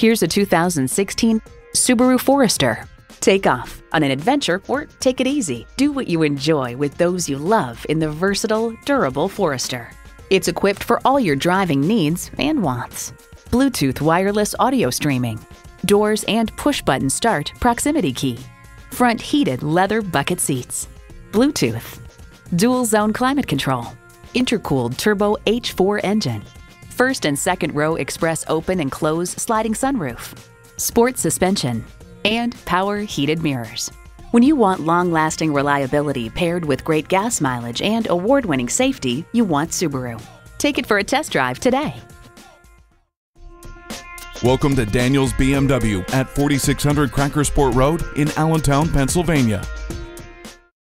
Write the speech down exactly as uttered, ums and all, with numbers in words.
Here's a two thousand sixteen Subaru Forester. Take off on an adventure or take it easy. Do what you enjoy with those you love in the versatile, durable Forester. It's equipped for all your driving needs and wants. Bluetooth wireless audio streaming, doors and push-button start proximity key, front heated leather bucket seats, Bluetooth, dual zone climate control, intercooled turbo H four engine, first and second row express open and close sliding sunroof, sport suspension, and power heated mirrors. When you want long-lasting reliability paired with great gas mileage and award-winning safety, you want Subaru. Take it for a test drive today. Welcome to Daniels B M W at forty-six hundred Crackersport Road in Allentown, Pennsylvania.